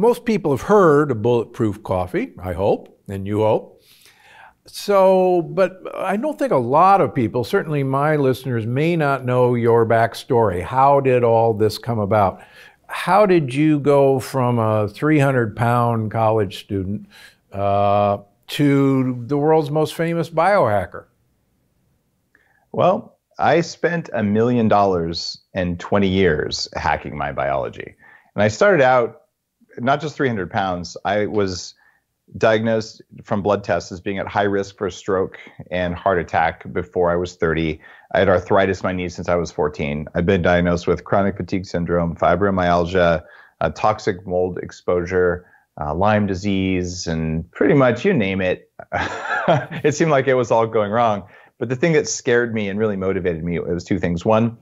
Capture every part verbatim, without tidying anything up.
most people have heard of Bulletproof Coffee, I hope, and you hope. So, but I don't think a lot of people, certainly my listeners, may not know your backstory. How did all this come about? How did you go from a three hundred pound college student uh, to the world's most famous biohacker? Well, I spent a million dollars and twenty years hacking my biology. And I started out not just three hundred pounds. I was diagnosed from blood tests as being at high risk for stroke and heart attack before I was thirty. I had arthritis in my knees since I was fourteen. I've been diagnosed with chronic fatigue syndrome, fibromyalgia, uh, toxic mold exposure, uh, Lyme disease, and pretty much you name it. It seemed like it was all going wrong. But the thing that scared me and really motivated me, it was two things. One,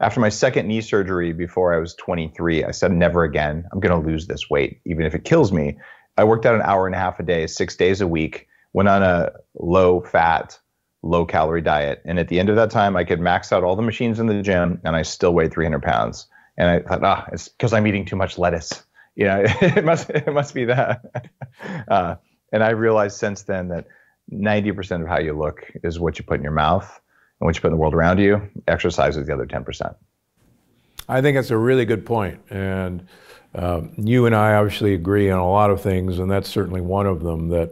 after my second knee surgery before I was twenty-three, I said, never again. I'm going to lose this weight, even if it kills me. I worked out an hour and a half a day, six days a week, went on a low-fat, low-calorie diet. And at the end of that time, I could max out all the machines in the gym, and I still weighed three hundred pounds. And I thought, ah, it's because I'm eating too much lettuce. You know, it must it must be that. Uh, and I realized since then that ninety percent of how you look is what you put in your mouth and what you put in the world around you. Exercise is the other ten percent. I think that's a really good point. And Um, you and I obviously agree on a lot of things, and that's certainly one of them, that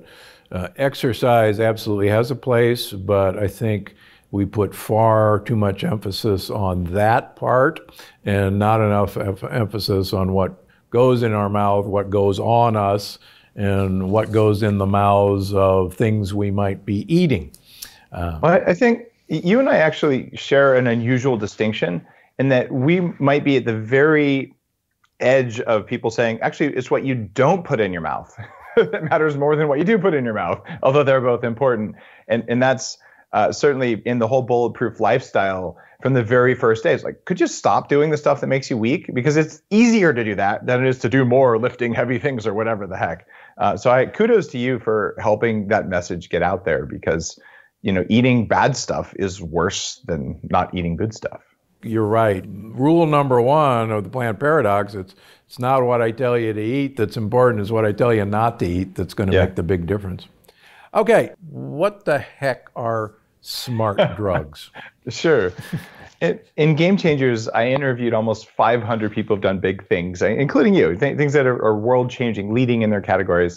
uh, exercise absolutely has a place, but I think we put far too much emphasis on that part and not enough em- emphasis on what goes in our mouth, what goes on us, and what goes in the mouths of things we might be eating. Uh, well, I think you and I actually share an unusual distinction in that we might be at the very edge of people saying, actually, it's what you don't put in your mouth that matters more than what you do put in your mouth, although they're both important. And and that's uh, certainly in the whole bulletproof lifestyle from the very first day. It's like, could you stop doing the stuff that makes you weak? Because it's easier to do that than it is to do more lifting heavy things or whatever the heck. Uh, so I kudos to you for helping that message get out there, because you know eating bad stuff is worse than not eating good stuff. You're right. Rule number one of the Plant Paradox, it's it's not what I tell you to eat that's important, it's what I tell you not to eat that's going to yeah. make the big difference. Okay, what the heck are smart drugs? Sure. It, in Game Changers, I interviewed almost five hundred people who've done big things, including you, th things that are, are world-changing, leading in their categories,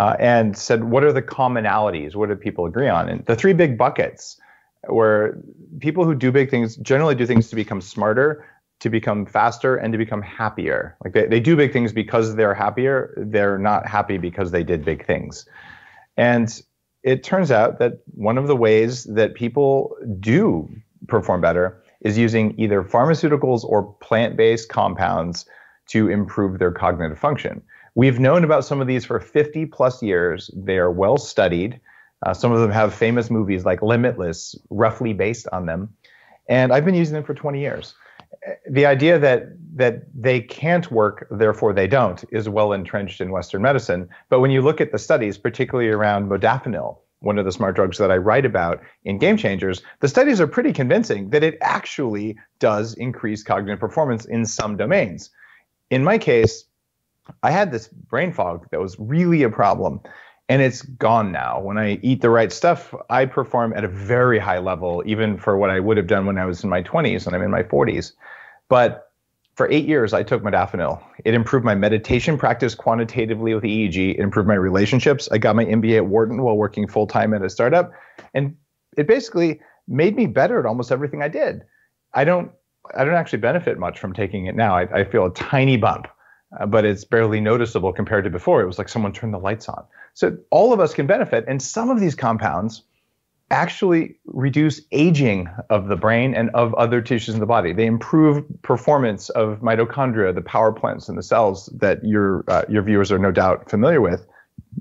uh, and said, what are the commonalities? What do people agree on? And the three big buckets, where people who do big things generally do things to become smarter, to become faster, and to become happier. Like they, they do big things because they're happier. They're not happy because they did big things. And it turns out that one of the ways that people do perform better is using either pharmaceuticals or plant-based compounds to improve their cognitive function. We've known about some of these for fifty plus years. They are well studied. Uh, some of them have famous movies like Limitless, roughly based on them. And I've been using them for twenty years. The idea that that they can't work, therefore they don't, is well entrenched in Western medicine. But when you look at the studies, particularly around modafinil, one of the smart drugs that I write about in Game Changers, the studies are pretty convincing that it actually does increase cognitive performance in some domains. In my case, I had this brain fog that was really a problem. And it's gone now. When I eat the right stuff, I perform at a very high level, even for what I would have done when I was in my twenties and I'm in my forties. But for eight years, I took modafinil. It improved my meditation practice quantitatively with E E G. It improved my relationships. I got my M B A at Wharton while working full-time at a startup. And it basically made me better at almost everything I did. I don't, I don't actually benefit much from taking it now. I, I feel a tiny bump. Uh, but it's barely noticeable compared to before. It was like someone turned the lights on. So all of us can benefit. And some of these compounds actually reduce aging of the brain and of other tissues in the body. They improve performance of mitochondria, the power plants in the cells that your uh, your viewers are no doubt familiar with.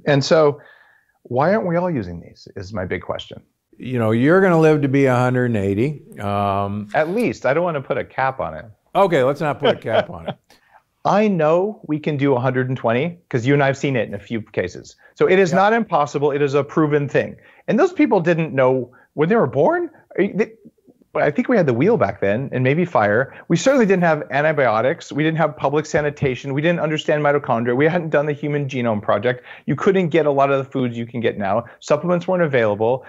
And so why aren't we all using these is my big question. You know, you're going to live to be one hundred eighty. Um, At least. I don't want to put a cap on it. Okay, let's not put a cap on it. I know we can do one hundred twenty because you and I have seen it in a few cases. So it is yeah. not impossible. It is a proven thing. And those people didn't know when they were born. They, but I think we had the wheel back then, and maybe fire. We certainly didn't have antibiotics. We didn't have public sanitation. We didn't understand mitochondria. We hadn't done the Human Genome Project. You couldn't get a lot of the foods you can get now. Supplements weren't available.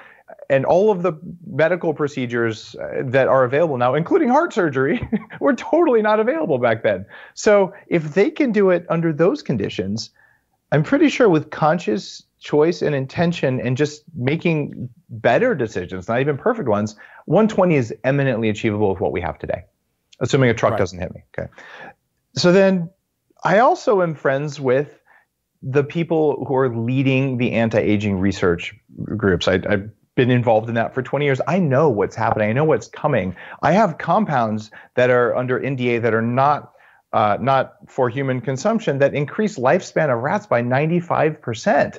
And all of the medical procedures that are available now, including heart surgery, were totally not available back then. So if they can do it under those conditions, I'm pretty sure with conscious choice and intention and just making better decisions, not even perfect ones, one twenty is eminently achievable with what we have today, assuming a truck right. doesn't hit me. Okay. So then I also am friends with the people who are leading the anti-aging research groups. I, I've been involved in that for twenty years. I know what's happening. I know what's coming. I have compounds that are under N D A that are not uh, not for human consumption that increase lifespan of rats by ninety-five percent.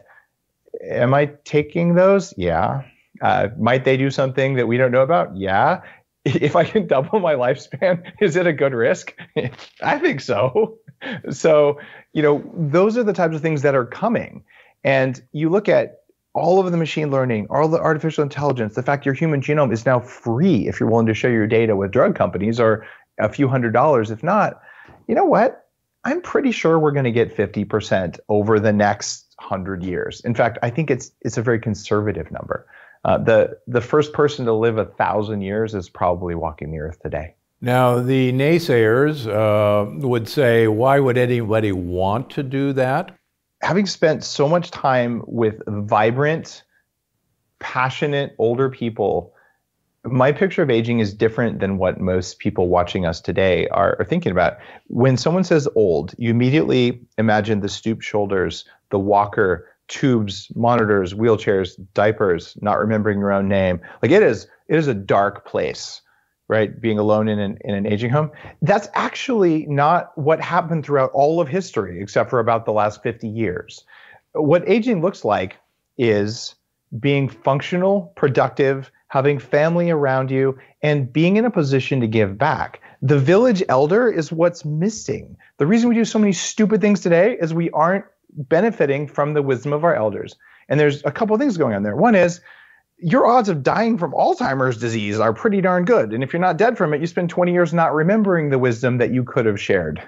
Am I taking those? Yeah. Uh, might they do something that we don't know about? Yeah. If I can double my lifespan, is it a good risk? I think so. So, you know, those are the types of things that are coming. And you look at all of the machine learning, all the artificial intelligence, the fact your human genome is now free if you're willing to share your data with drug companies, or a few hundred dollars. If not, you know what? I'm pretty sure we're going to get fifty percent over the next one hundred years. In fact, I think it's it's a very conservative number. Uh, the, the first person to live a thousand years is probably walking the earth today. Now, the naysayers uh, would say, why would anybody want to do that? Having spent so much time with vibrant, passionate, older people, my picture of aging is different than what most people watching us today are, are thinking about. When someone says old, you immediately imagine the stooped shoulders, the walker, tubes, monitors, wheelchairs, diapers, not remembering your own name. Like it is, it is a dark place, right? Being alone in an, in an aging home. That's actually not what happened throughout all of history, except for about the last fifty years. What aging looks like is being functional, productive, having family around you, and being in a position to give back. The village elder is what's missing. The reason we do so many stupid things today is we aren't benefiting from the wisdom of our elders. And there's a couple of things going on there. One is, your odds of dying from Alzheimer's disease are pretty darn good. And if you're not dead from it, you spend twenty years not remembering the wisdom that you could have shared.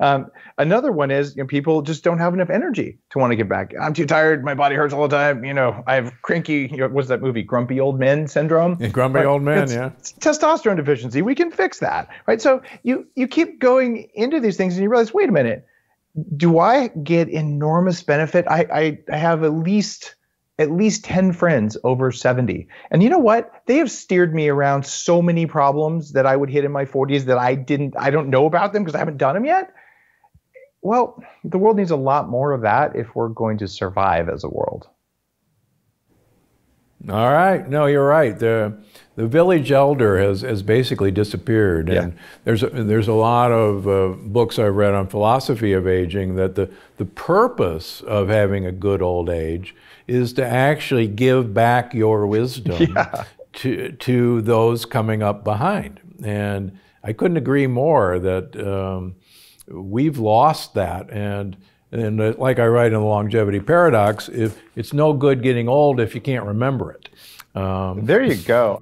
um, another one is, you know, people just don't have enough energy to want to give back. I'm too tired. My body hurts all the time. You know, I have cranky, you know, what's that movie, Grumpy Old Men syndrome? Yeah, grumpy right? old men, it's, yeah. It's testosterone deficiency. We can fix that, right? So you you keep going into these things and you realize, wait a minute, do I get enormous benefit? I I, I have at least... at least ten friends over seventy. And you know what? They have steered me around so many problems that I would hit in my forties that I didn't, I don't know about them because I haven't done them yet. Well, the world needs a lot more of that if we're going to survive as a world. All right. No, you're right. The the village elder has, has basically disappeared. Yeah. And there's a, there's a lot of uh, books I've read on philosophy of aging that the, the purpose of having a good old age is to actually give back your wisdom yeah. to to those coming up behind. And I couldn't agree more that um, we've lost that. And And like I write in the Longevity Paradox, if it's no good getting old if you can't remember it. Um, there you go.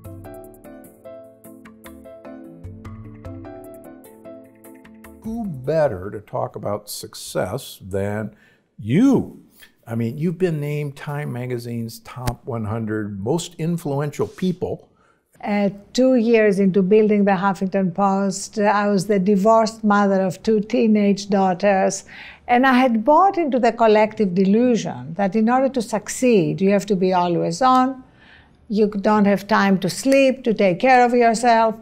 Who better to talk about success than you? I mean, you've been named Time Magazine's top one hundred most influential people. Uh, two years into building the Huffington Post, I was the divorced mother of two teenage daughters. And I had bought into the collective delusion that in order to succeed, you have to be always on. You don't have time to sleep, to take care of yourself.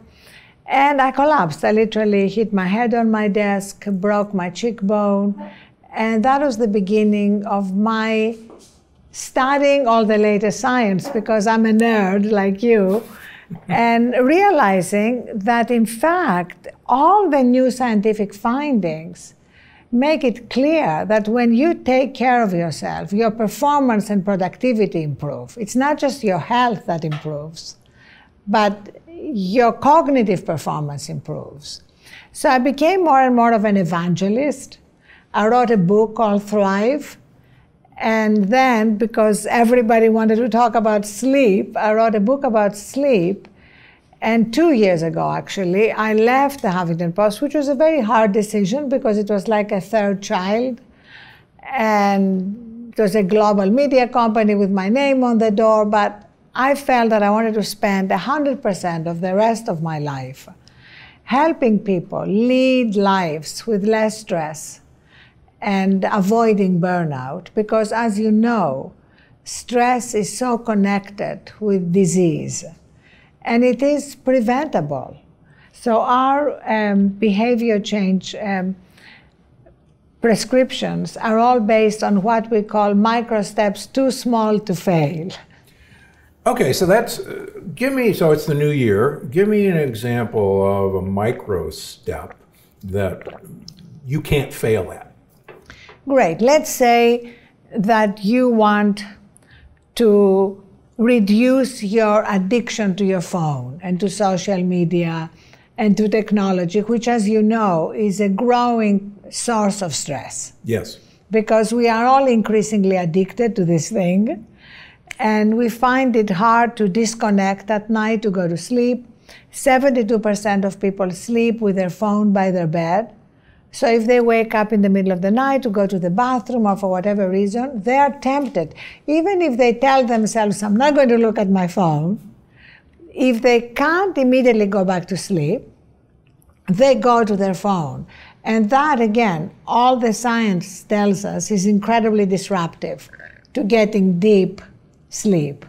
And I collapsed. I literally hit my head on my desk, broke my cheekbone. And that was the beginning of my studying all the latest science, because I'm a nerd like you. And realizing that, in fact, all the new scientific findings make it clear that when you take care of yourself, your performance and productivity improve. It's not just your health that improves, but your cognitive performance improves. So I became more and more of an evangelist. I wrote a book called Thrive. And then, because everybody wanted to talk about sleep, I wrote a book about sleep. And two years ago, actually, I left the Huffington Post, which was a very hard decision because it was like a third child. And it was a global media company with my name on the door, but I felt that I wanted to spend one hundred percent of the rest of my life helping people lead lives with less stress and avoiding burnout, because as you know, stress is so connected with disease and it is preventable. So our um, behavior change um, prescriptions are all based on what we call micro steps too small to fail. Okay, so that's, uh, give me, so it's the new year, give me an example of a micro step that you can't fail at. Great, let's say that you want to reduce your addiction to your phone and to social media and to technology, which, as you know, is a growing source of stress. Yes. Because we are all increasingly addicted to this thing. And we find it hard to disconnect at night to go to sleep. seventy-two percent of people sleep with their phone by their bed. So if they wake up in the middle of the night to go to the bathroom or for whatever reason, they are tempted. Even if they tell themselves, I'm not going to look at my phone, if they can't immediately go back to sleep, they go to their phone. And that, again, all the science tells us is incredibly disruptive to getting deep sleep.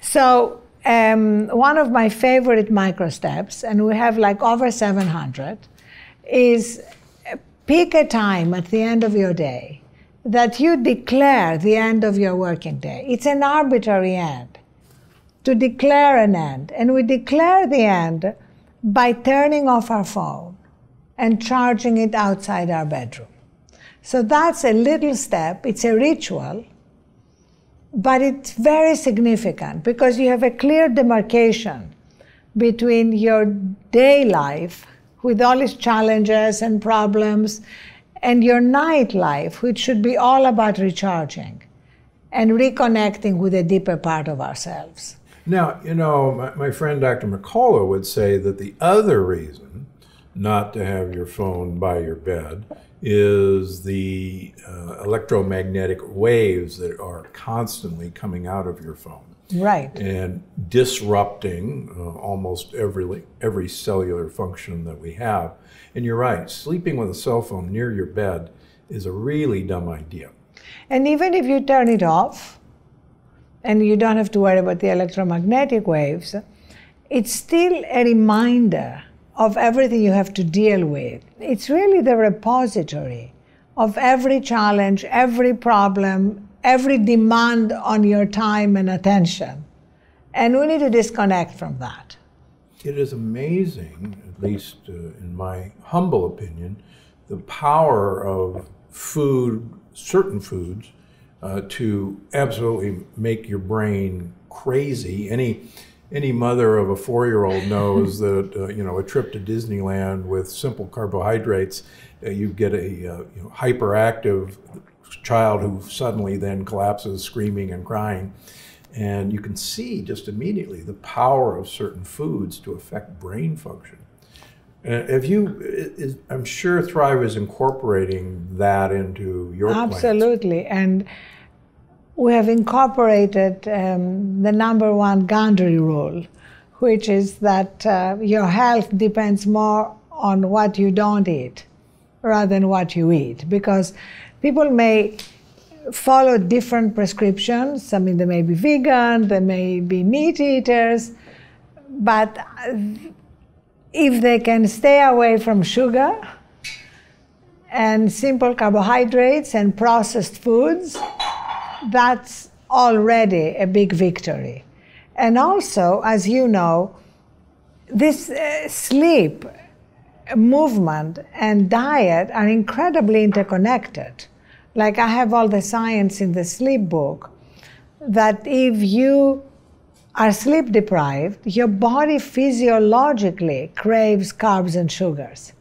So um, one of my favorite micro steps, and we have like over seven hundred, is pick a time at the end of your day that you declare the end of your working day. It's an arbitrary end, to declare an end. And we declare the end by turning off our phone and charging it outside our bedroom. So that's a little step, it's a ritual, but it's very significant because you have a clear demarcation between your day life with all its challenges and problems and your night life, which should be all about recharging and reconnecting with a deeper part of ourselves. Now, you know, my, my friend Doctor McCullough would say that the other reason not to have your phone by your bed is the uh, electromagnetic waves that are constantly coming out of your phone. Right. And disrupting uh, almost every, every cellular function that we have. And you're right, sleeping with a cell phone near your bed is a really dumb idea. And even if you turn it off, and you don't have to worry about the electromagnetic waves, it's still a reminder of everything you have to deal with. It's really the repository of every challenge, every problem, every demand on your time and attention. And we need to disconnect from that. It is amazing, at least uh, in my humble opinion, the power of food, certain foods, uh, to absolutely make your brain crazy. Any Any mother of a four-year-old knows that uh, you know, a trip to Disneyland with simple carbohydrates, uh, you get a uh, you know, hyperactive child who suddenly then collapses, screaming and crying. And you can see just immediately the power of certain foods to affect brain function. Uh, if you, is, I'm sure Thrive is incorporating that into your plans. Absolutely, and. We have incorporated um, the number one Gundry rule, which is that uh, your health depends more on what you don't eat rather than what you eat, because people may follow different prescriptions. I mean, they may be vegan, they may be meat eaters, but if they can stay away from sugar and simple carbohydrates and processed foods, that's already a big victory. And also, as you know, this uh, sleep, movement, and diet are incredibly interconnected. Like, I have all the science in the sleep book that if you are sleep deprived, your body physiologically craves carbs and sugars.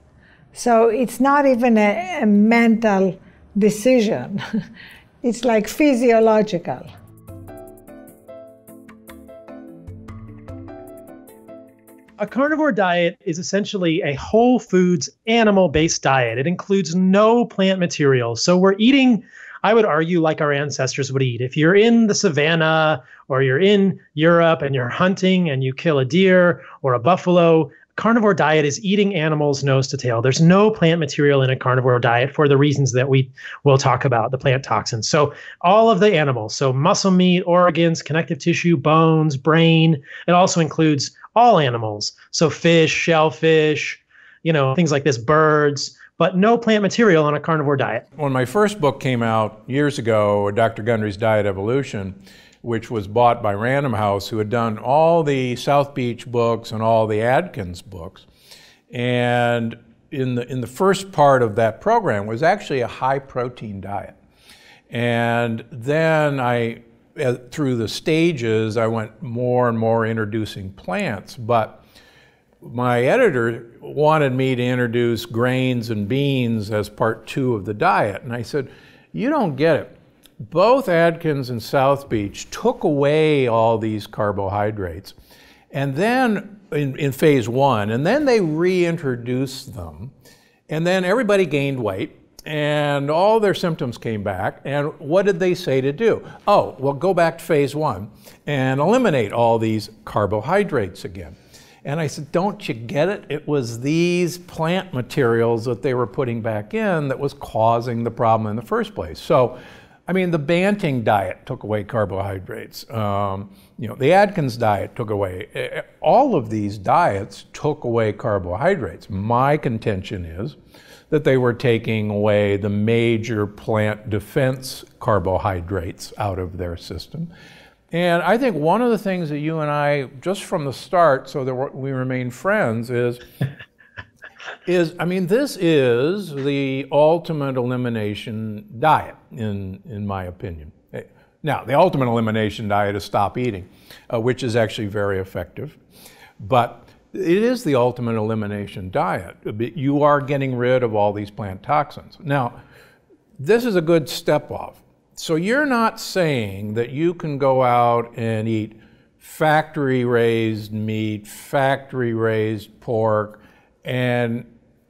So it's not even a, a mental decision. It's like physiological. a carnivore diet is essentially a whole foods animal-based diet. It includes no plant material. So we're eating, I would argue, like our ancestors would eat. If you're in the savannah or you're in Europe and you're hunting and you kill a deer or a buffalo, carnivore diet is eating animals nose to tail. There's no plant material in a carnivore diet for the reasons that we will talk about, the plant toxins. So all of the animals, so muscle meat, organs, connective tissue, bones, brain, it also includes all animals. So fish, shellfish, you know, things like this, birds, but no plant material on a carnivore diet. When my first book came out years ago, Doctor Gundry's Diet Evolution, which was bought by Random House, who had done all the South Beach books and all the Adkins books. And in the, in the first part of that program was actually a high-protein diet. And then I, through the stages, I went more and more introducing plants. But my editor wanted me to introduce grains and beans as part two of the diet. And I said, you don't get it. Both Adkins and South Beach took away all these carbohydrates, and then in, in phase one, and then they reintroduced them, and then everybody gained weight, and all their symptoms came back, and what did they say to do? Oh, well, go back to phase one and eliminate all these carbohydrates again. And I said, don't you get it? It was these plant materials that they were putting back in that was causing the problem in the first place. So, I mean, the Banting diet took away carbohydrates. Um, you know, the Adkins diet took away. All of these diets took away carbohydrates. My contention is that they were taking away the major plant defense carbohydrates out of their system. And I think one of the things that you and I, just from the start, so that we remain friends, is is, I mean, this is the ultimate elimination diet, in, in my opinion. Now, the ultimate elimination diet is stop eating, uh, which is actually very effective. But it is the ultimate elimination diet. You are getting rid of all these plant toxins. Now, this is a good step off. So you're not saying that you can go out and eat factory-raised meat, factory-raised pork, and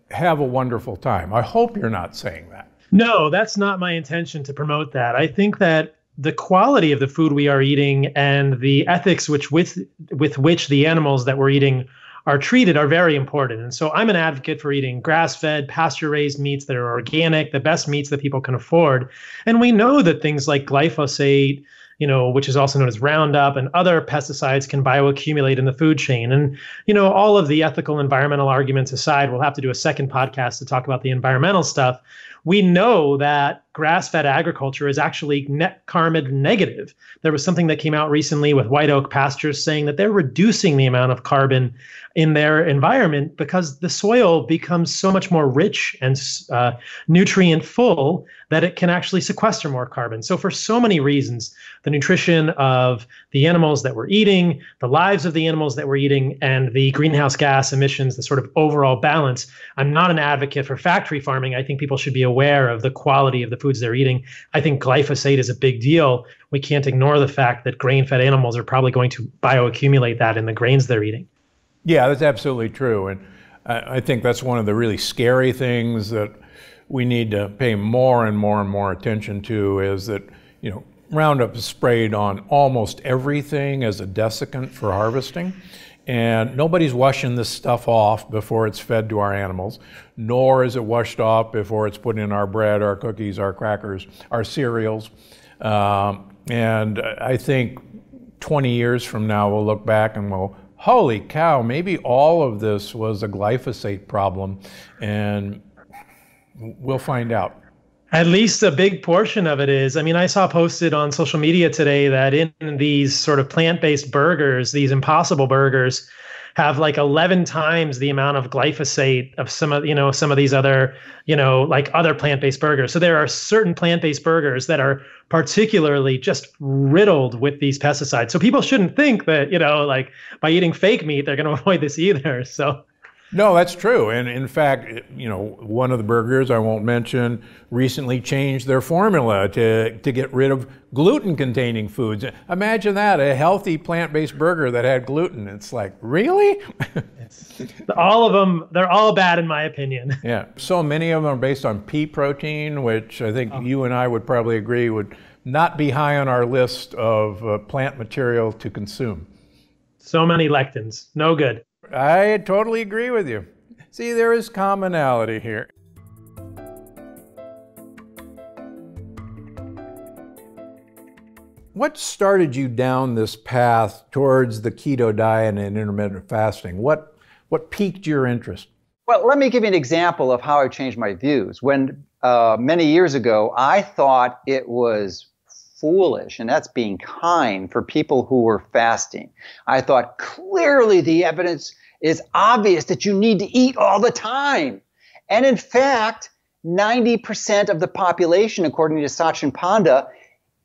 have a wonderful time. I hope you're not saying that. No, that's not my intention to promote that. I think that the quality of the food we are eating and the ethics which with, with which the animals that we're eating are treated are very important. And so I'm an advocate for eating grass-fed, pasture-raised meats that are organic, the best meats that people can afford. And we know that things like glyphosate, you know, which is also known as Roundup, and other pesticides can bioaccumulate in the food chain. And, you know, all of the ethical environmental arguments aside, we'll have to do a second podcast to talk about the environmental stuff. We know that grass-fed agriculture is actually net carbon negative. There was something that came out recently with White Oak Pastures saying that they're reducing the amount of carbon in their environment because the soil becomes so much more rich and uh, nutrient full that it can actually sequester more carbon. So for so many reasons, the nutrition of the animals that we're eating, the lives of the animals that we're eating, and the greenhouse gas emissions, the sort of overall balance. I'm not an advocate for factory farming. I think people should be aware aware of the quality of the foods they're eating. I think glyphosate is a big deal. We can't ignore the fact that grain-fed animals are probably going to bioaccumulate that in the grains they're eating. Yeah, that's absolutely true. And I think that's one of the really scary things that we need to pay more and more and more attention to is that, you know, Roundup is sprayed on almost everything as a desiccant for harvesting. And nobody's washing this stuff off before it's fed to our animals, nor is it washed off before it's put in our bread, our cookies, our crackers, our cereals. Um, and I think twenty years from now, we'll look back and we'll, holy cow, maybe all of this was a glyphosate problem, and we'll find out. At least a big portion of it is. I mean, I saw posted on social media today that in these sort of plant-based burgers, these Impossible burgers have like eleven times the amount of glyphosate of some of, you know, some of these other, you know, like other plant-based burgers. So there are certain plant-based burgers that are particularly just riddled with these pesticides. So people shouldn't think that, you know, like by eating fake meat, they're going to avoid this either. So No, that's true. And in fact, you know, one of the burgers I won't mention recently changed their formula to, to get rid of gluten-containing foods. Imagine that, a healthy plant-based burger that had gluten. It's like, really? All of them, they're all bad in my opinion. Yeah, so many of them are based on pea protein, which I think oh. you and I would probably agree would not be high on our list of uh, plant material to consume. So many lectins, no good. I totally agree with you. See, there is commonality here. What started you down this path towards the keto diet and intermittent fasting? What, what piqued your interest? Well, let me give you an example of how I changed my views. When uh, many years ago, I thought it was foolish, and that's being kind, for people who were fasting. I thought, clearly the evidence is obvious that you need to eat all the time. And in fact, ninety percent of the population, according to Sachin Panda,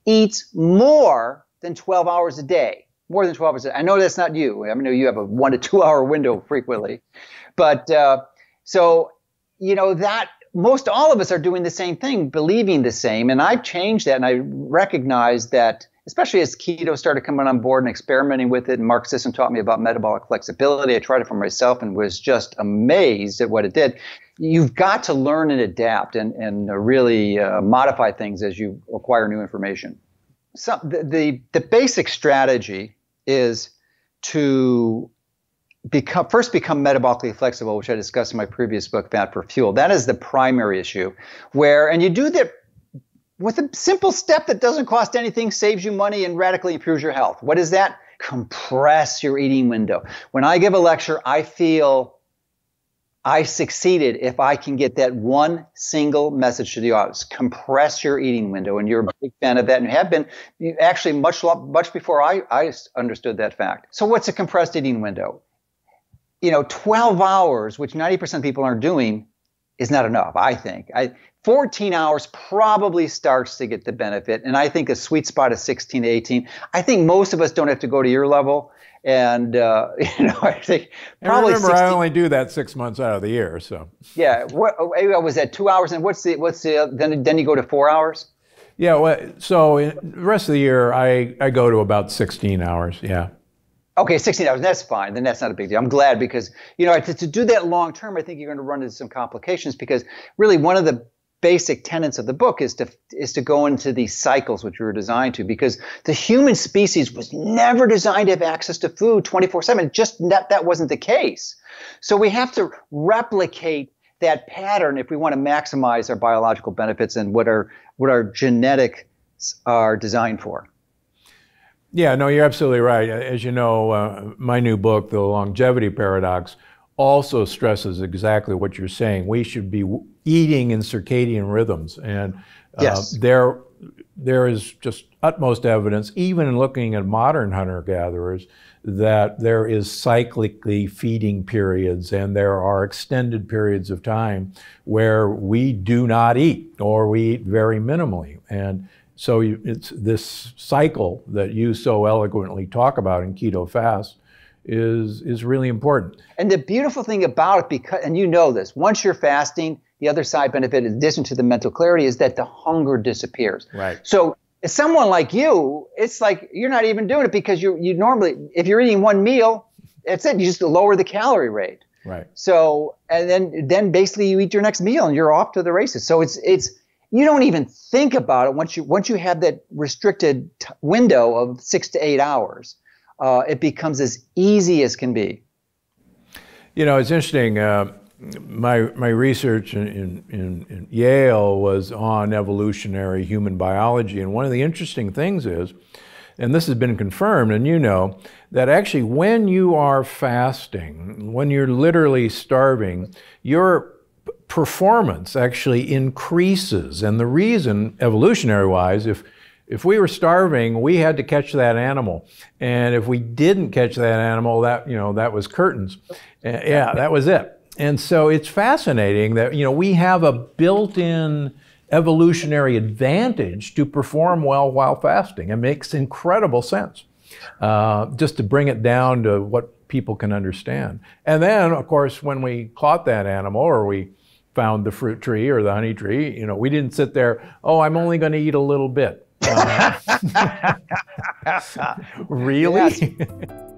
eats more than twelve hours a day. More than twelve hours a day. I know that's not you. I know you have a one to two hour window frequently. But uh, so, you know, that most all of us are doing the same thing, believing the same. And I've changed that, and I recognize that, especially as keto started coming on board and experimenting with it, and Mark Sisson taught me about metabolic flexibility. I tried it for myself and was just amazed at what it did. You've got to learn and adapt and, and really uh, modify things as you acquire new information. So the, the, the basic strategy is to Become, first become metabolically flexible, which I discussed in my previous book, Fat for Fuel. That is the primary issue, where, and you do that with a simple step that doesn't cost anything, saves you money, and radically improves your health. What is that? Compress your eating window. When I give a lecture, I feel I succeeded if I can get that one single message to the audience. Compress your eating window, and you're a big fan of that, and you have been actually much, much before I, I understood that fact. So what's a compressed eating window? You know, twelve hours, which ninety percent of people aren't doing, is not enough, I think. I, fourteen hours probably starts to get the benefit, and I think a sweet spot is sixteen to eighteen. I think most of us don't have to go to your level, and, uh, you know, I think probably remember, sixteen, I only do that six months out of the year, so. Yeah, what, was that two hours, and what's the, what's the, then, then you go to four hours? Yeah, well, so in the rest of the year, I, I go to about sixteen hours, yeah. Okay, sixteen hours, that's fine. Then that's not a big deal. I'm glad, because, you know, to, to do that long term, I think you're going to run into some complications, because really one of the basic tenets of the book is to is to go into these cycles which we were designed to, because the human species was never designed to have access to food twenty-four seven. Just that, that wasn't the case. So we have to replicate that pattern if we want to maximize our biological benefits and what our, what our genetics are designed for. Yeah, no, you're absolutely right. As you know, uh, my new book, The Longevity Paradox, also stresses exactly what you're saying. We should be w eating in circadian rhythms. And uh, yes. there, there is just utmost evidence, even in looking at modern hunter-gatherers, that there is cyclically feeding periods, and there are extended periods of time where we do not eat, or we eat very minimally. And so you, it's this cycle that you so eloquently talk about in Keto Fast is, is really important. And the beautiful thing about it, because, and you know this, once you're fasting, the other side benefit, in addition to the mental clarity, is that the hunger disappears. Right. So as someone like you, it's like you're not even doing it, because you, you normally, if you're eating one meal, that's it. You just lower the calorie rate. Right. So, and then, then basically you eat your next meal and you're off to the races. So it's, it's, you don't even think about it once you once you have that restricted t window of six to eight hours. Uh, it becomes as easy as can be. You know, it's interesting. Uh, my my research in, in, in Yale was on evolutionary human biology, and one of the interesting things is, and this has been confirmed, and you know, that actually when you are fasting, when you're literally starving, you're performance actually increases. And the reason, evolutionary-wise, if, if we were starving, we had to catch that animal. And if we didn't catch that animal, that, you know, that was curtains. Uh, yeah, that was it. And so it's fascinating that, you know, we have a built-in evolutionary advantage to perform well while fasting. It makes incredible sense. uh, just to bring it down to what people can understand. And then, of course, when we caught that animal or we found the fruit tree or the honey tree, you know, we didn't sit there, oh, I'm only going to eat a little bit. Uh, really? Yes.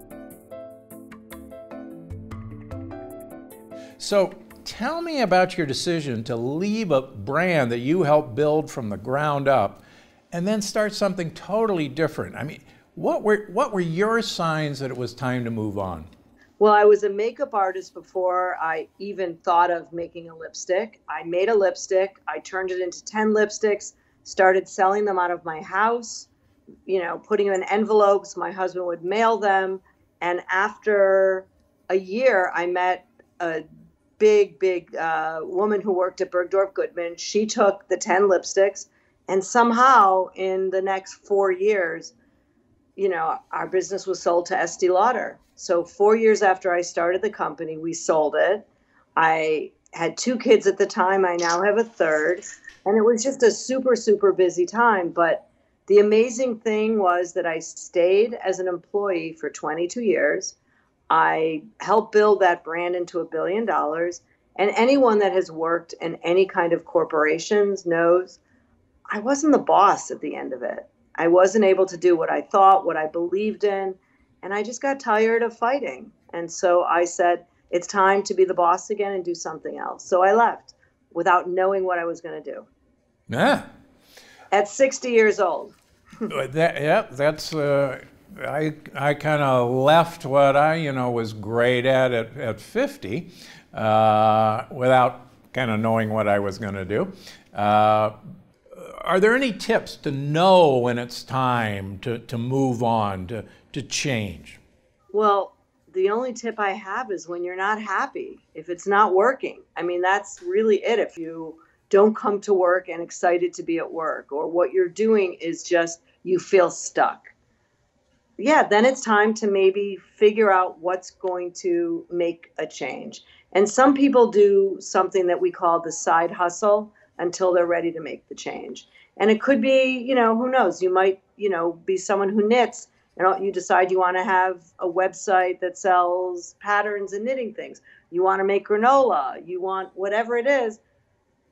So tell me about your decision to leave a brand that you helped build from the ground up and then start something totally different. I mean, what were, what were your signs that it was time to move on? Well, I was a makeup artist before I even thought of making a lipstick. I made a lipstick. I turned it into ten lipsticks, started selling them out of my house, you know, putting them in envelopes. My husband would mail them. And after a year, I met a big, big uh, woman who worked at Bergdorf Goodman. She took the ten lipsticks. And somehow in the next four years, you know, our business was sold to Estee Lauder. So four years after I started the company, we sold it. I had two kids at the time. I now have a third. And it was just a super, super busy time. But the amazing thing was that I stayed as an employee for twenty-two years. I helped build that brand into a billion dollars. And anyone that has worked in any kind of corporations knows I wasn't the boss at the end of it. I wasn't able to do what I thought, what I believed in. And I just got tired of fighting. And so I said, it's time to be the boss again and do something else. So I left without knowing what I was going to do. Yeah. At sixty years old. that, yeah, that's, uh, I, I kind of left what I, you know, was great at at, at fifty uh, without kind of knowing what I was going to do. Uh, are there any tips to know when it's time to, to move on, to to change? Well, the only tip I have is when you're not happy, if it's not working. I mean, that's really it. If you don't come to work and excited to be at work, or what you're doing is just, you feel stuck. Yeah, then it's time to maybe figure out what's going to make a change. And some people do something that we call the side hustle until they're ready to make the change. And it could be, you know, who knows, you might, you know, be someone who knits. And you decide you want to have a website that sells patterns and knitting things. You want to make granola. You want whatever it is.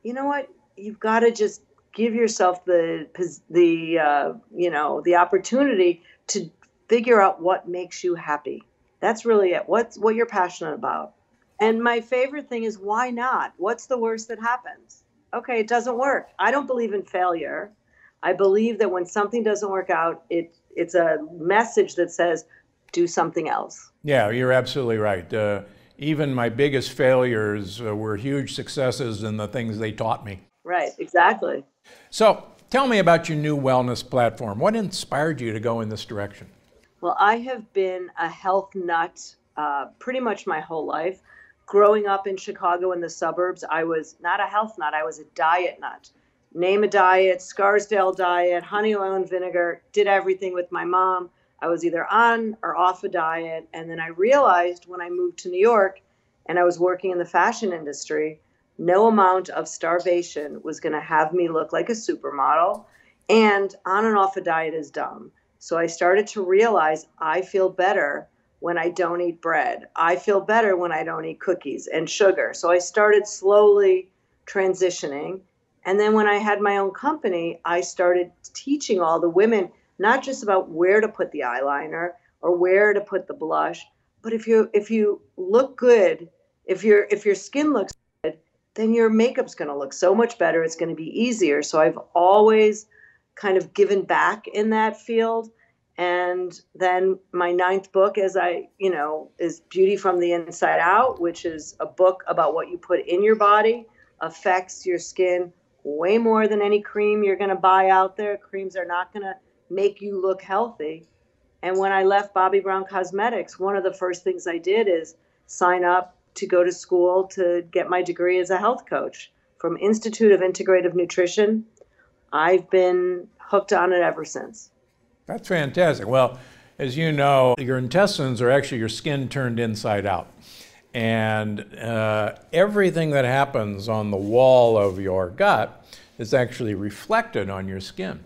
You know what? You've got to just give yourself the, the uh, you know, the opportunity to figure out what makes you happy. That's really it. What's what you're passionate about. And my favorite thing is, why not? What's the worst that happens? Okay, it doesn't work. I don't believe in failure. I believe that when something doesn't work out, it it's a message that says, do something else. Yeah, you're absolutely right. Uh, even my biggest failures uh, were huge successes in the things they taught me. Right, exactly. So tell me about your new wellness platform. What inspired you to go in this direction? Well, I have been a health nut uh, pretty much my whole life. Growing up in Chicago in the suburbs, I was not a health nut, I was a diet nut. Name a diet, Scarsdale diet, honey, oil, and vinegar, did everything with my mom. I was either on or off a diet. And then I realized when I moved to New York and I was working in the fashion industry, no amount of starvation was going to have me look like a supermodel. And on and off a diet is dumb. So I started to realize I feel better when I don't eat bread. I feel better when I don't eat cookies and sugar. So I started slowly transitioning. And then when I had my own company, I started teaching all the women, not just about where to put the eyeliner or where to put the blush, but if you if you look good, if your if your skin looks good, then your makeup's going to look so much better. It's going to be easier. So I've always kind of given back in that field. And then my ninth book, as I, you know, is Beauty from the Inside Out, which is a book about what you put in your body affects your skin way more than any cream you're going to buy out there. Creams are not going to make you look healthy. And when I left Bobbi Brown Cosmetics, one of the first things I did is sign up to go to school to get my degree as a health coach from Institute of Integrative Nutrition. I've been hooked on it ever since. That's fantastic. Well, as you know, your intestines are actually your skin turned inside out. And uh, everything that happens on the wall of your gut is actually reflected on your skin.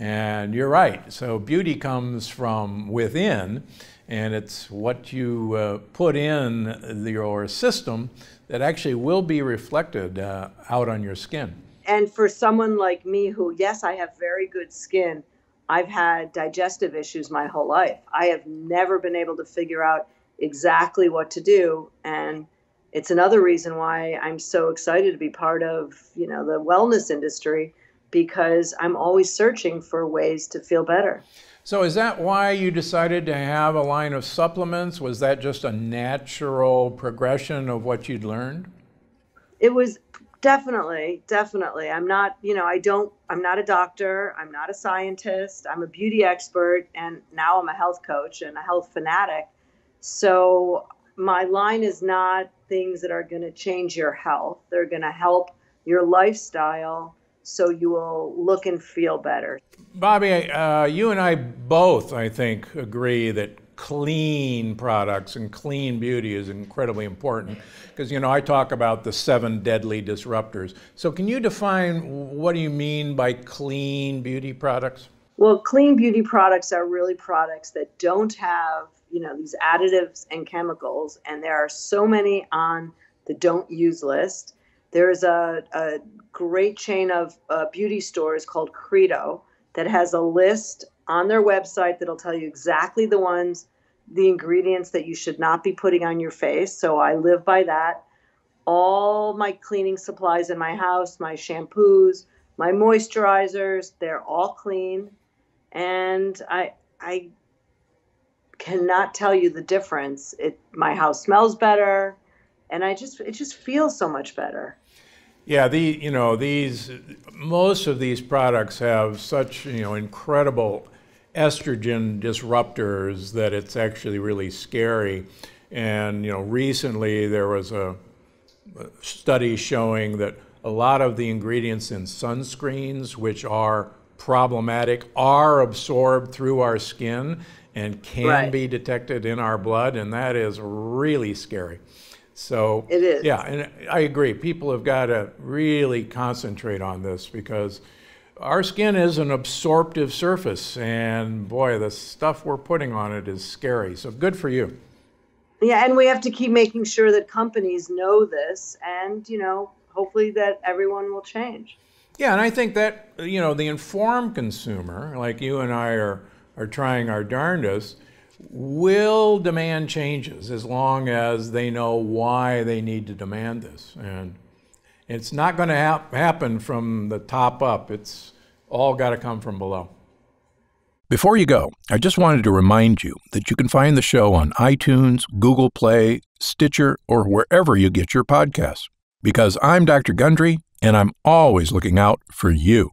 And you're right. So beauty comes from within, and it's what you uh, put in the, your system that actually will be reflected uh, out on your skin. And for someone like me who, yes, I have very good skin, I've had digestive issues my whole life. I have never been able to figure out exactly what to do. And it's another reason why I'm so excited to be part of, you know, the wellness industry, because I'm always searching for ways to feel better. So is that why you decided to have a line of supplements? Was that just a natural progression of what you'd learned? It was definitely, definitely. I'm not, you know, I don't, I'm not a doctor. I'm not a scientist. I'm a beauty expert. And now I'm a health coach and a health fanatic. So my line is not things that are going to change your health. They're going to help your lifestyle, so you will look and feel better. Bobbi, uh, you and I both, I think, agree that clean products and clean beauty is incredibly important, because, you know, I talk about the seven deadly disruptors. So can you define what do you mean by clean beauty products? Well, clean beauty products are really products that don't have, you know, these additives and chemicals, and there are so many on the don't use list. There's a, a great chain of uh, beauty stores called Credo that has a list on their website that'll tell you exactly the ones, the ingredients that you should not be putting on your face. So I live by that. All my cleaning supplies in my house, my shampoos, my moisturizers, they're all clean. And I, I cannot tell you the difference. It, my house smells better. And I just, it just feels so much better. Yeah, the, you know, these, most of these products have such, you know, incredible estrogen disruptors that it's actually really scary. And, you know, recently there was a study showing that a lot of the ingredients in sunscreens, which are problematic, are absorbed through our skin and can right. be detected in our blood. And that is really scary. So it is. Yeah, and I agree. People have got to really concentrate on this, because our skin is an absorptive surface, and boy, the stuff we're putting on it is scary. So good for you. Yeah, and we have to keep making sure that companies know this, and, you know, hopefully that everyone will change. Yeah, and I think that, you know, the informed consumer, like you and I are, are trying our darndest, will demand changes as long as they know why they need to demand this. And it's not going to ha- happen from the top up. It's all got to come from below. Before you go, I just wanted to remind you that you can find the show on iTunes, Google Play, Stitcher, or wherever you get your podcasts. Because I'm Doctor Gundry, and I'm always looking out for you.